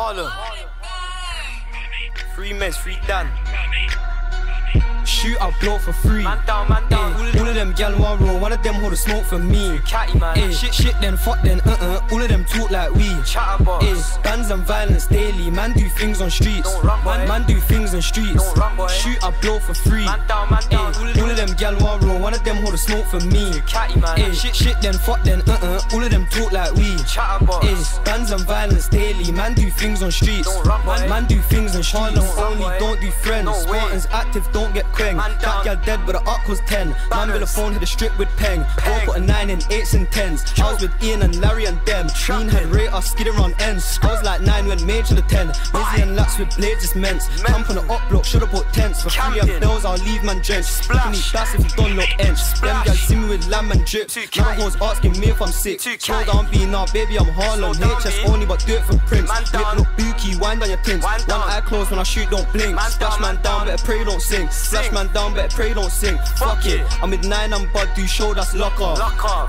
Harlem. Free mess, free Dan. Shoot, I blow for free. Man down, all of them gal want roll, one of them hold a smoke for me. Catty man, shit, shit, then fuck, then all of them talk like we. Chatterbox, Bandz and Violence daily. Man do things on streets. Man do things on streets. Shoot, I blow for free. Man down, all of them gal want roll, one of them hold a smoke for me. Catty man, shit, shit, then fuck, then all of them talk like we. Chatterbox, Bandz and Violence daily. Man do things on streets. Man do things on streets. Only don't do friends. Spartans active, don't get. That gal dead but the arc was 10. Man with a phone hit the strip with Peng. Bro put a 9 in 8s and 10s. I was with Ian and Larry and them. Mean had Ray off skidding around ends. I was like 9 when Major the 10. Busy and Laps with Blade just meant. Camp on the up block, should've bought tents. For free and bells I'll leave man drenched. You can eat bass if you don't lock ends. Them gal see me with lamb and drips. Now I was asking me if I'm sick. Slow down B, now baby I'm Harlem. HS only but do it for Prince. Lip look bookie, wind on your tints. One eye closed when I shoot don't blink. Splash man down better pray don't sink. Flash man down, better pray don't sink. Fuck it, I'm with 9, I'm bud, do show, that's lock off.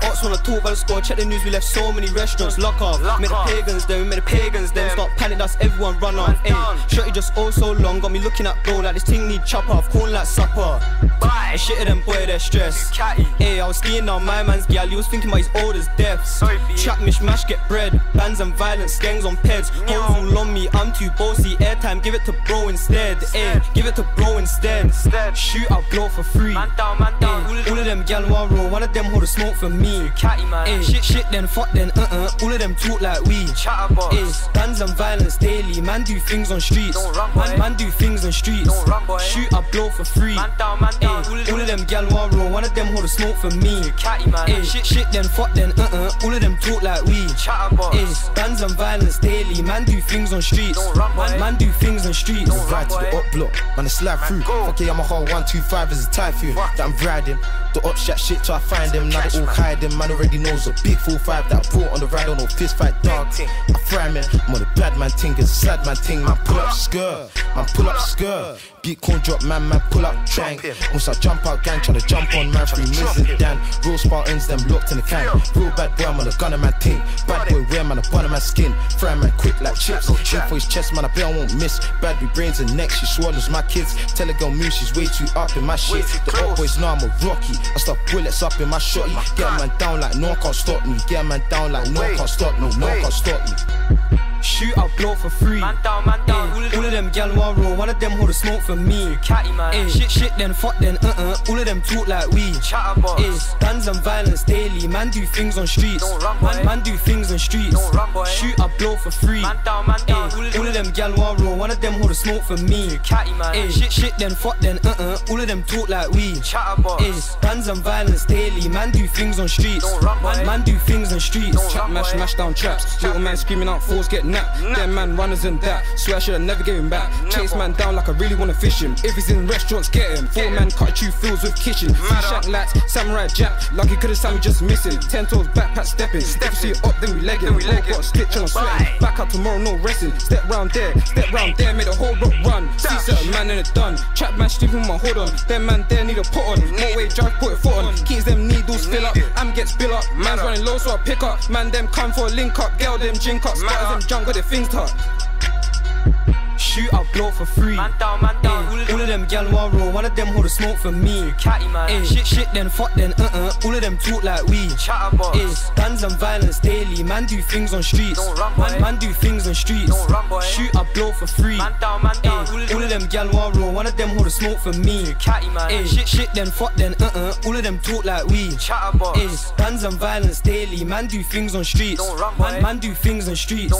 Ox wanna talk about the score, check the news, we left so many restaurants, lock off. Made the pagans then, start panic, that's everyone run off. Shorty just oh so long, got me looking at bro like this thing need chopper, I've corn like supper. I shitted them boy, they're stressed. Ayy, I was skiing down my man's gal, he was thinking about his oldest deaths. Chat mishmash, get bread, Bandz and Violence, gangs on peds. Don't on me, I'm too bossy, airtime, give it to bro instead. Ayy, give it to bro instead. Shoot, I blow for free. Man down, all of them gal want roll, one of them hold a smoke for me. Catty man, shit, shit, then fuck, then all of them talk like we. Chatterbox, Bandz and Violence daily. Man do things on streets. Man do things on streets. Shoot, I blow for free. Man down, all of them gal want roll, one of them hold a smoke for me. Catty man, shit, shit, then fuck, then all of them talk like we. Chatterbox, Bandz and Violence daily. Man do things on streets. Man do things on streets. Ride to the up block, man, I slide through. Fuck it, I'm a whole 125 is a typhoon that I'm riding. The up shot shit till I find them. Now they all hiding. Man already knows a big 4-5 that I brought on the ride on no fist fight dog. I fry man, I'm on a bad man ting, a sad man ting. Man pull up skirt, man pull up skirt. Beat corn drop man pull up drank. Once I jump out gang tryna jump on man free missing Dan. Real Spartans them locked in the camp. Real bad boy I'm on a gun in my ting. Bad boy wear man a bun in my skin. Fry man quick like chips. Shit for his chest man I bet I won't miss. Bad be brains and neck she swallows my kids. Tell a girl move she's way too up in my shit. The up boys know I'm a Rocky. I stuff bullets up in my shotty. Get man down like no one can't stop me. Get man down like no one can't stop me. No one can't stop me. Shoot, I blow for free. Man down, all of them gal want roll, one of them hold a smoke for me. Catty man, shit, shit, then fuck, then all of them talk like we. Chatterbox, Bandz and Violence daily. Man do things on streets. Man do things on streets. Shoot, I blow for free. Man down, all of them gal want roll, one of them hold a smoke for me. Catty man, shit, shit, then fuck, then all of them talk like we. Chatterbox, Bandz and Violence daily. Man do things on streets. Man do things on streets. Trap mash, mash down traps. Little man screaming out fours get nap. Them man runners and that. Swear I should've never gave him back. Chase man down like I really wanna fish him. If he's in restaurants, get him. Four man cut you fields with kitchen. Free shack lights, samurai jack. Like he could've sat me just missing. 10 toes, backpack stepping. Step see it up, then we legging. Got a stitch on a sweating. Back up tomorrow, no resting. Step round there, made the whole rock run. See certain man and it done. Trap man sleeping with my hood on. Them man there need a put on. Motorway drive, put a foot on. Keys them needles fill up. Am gets spill up. Man's running low, so I pick up. Man them come for a link up. Girl them drink up. Splatters them junk. Got their things tucked. Shoot, I blow for free. Man down, all of them gal want roll, one of them hold a smoke for me. Catty man, shit, shit, then fuck, then all of them talk like we. Chatterbox, Bandz and Violence daily. Man do things on streets. Man do things on streets. Shoot, I blow for free. Man down, all of them gal want roll, one of them hold a smoke for me. Catty man, shit, shit, then fuck, then all of them talk like we. Chatterbox, Bandz and Violence daily. Man do things on streets. Man do things on streets.